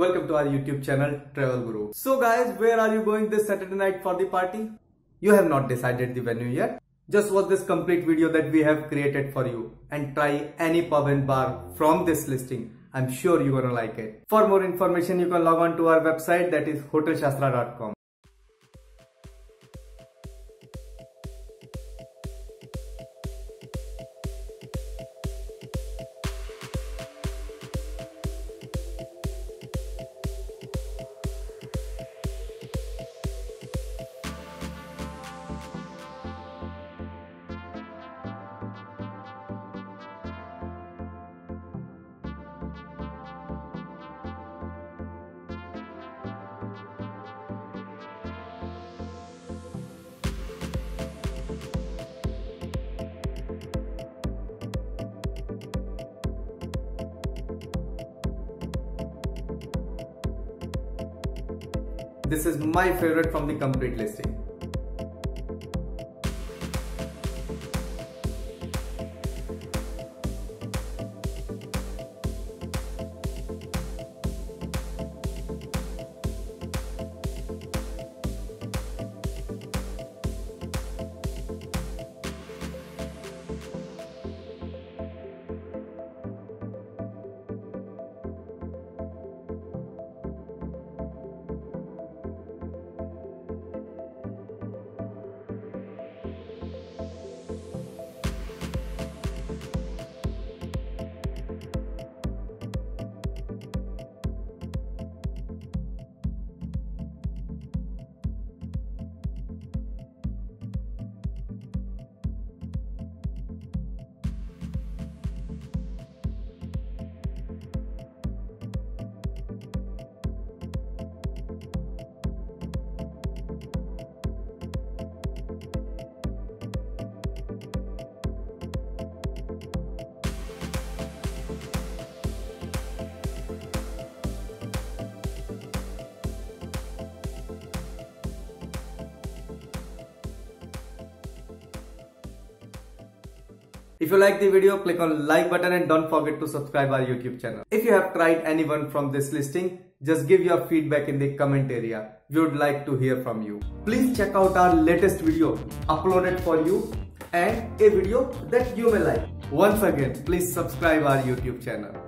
Welcome to our YouTube channel Travel Guru. So guys, where are you going this Saturday night for the party? You have not decided the venue yet. Just watch this complete video that we have created for you and try any pub and bar from this listing. I'm sure you're gonna like it. For more information, you can log on to our website, that is hotelshastra.com. This is my favorite from the complete listing. If you like the video, click on like button and don't forget to subscribe our YouTube channel. If you have tried anyone from this listing, just give your feedback in the comment area. We would like to hear from you. Please check out our latest video uploaded for you and a video that you may like. Once again, please subscribe our YouTube channel.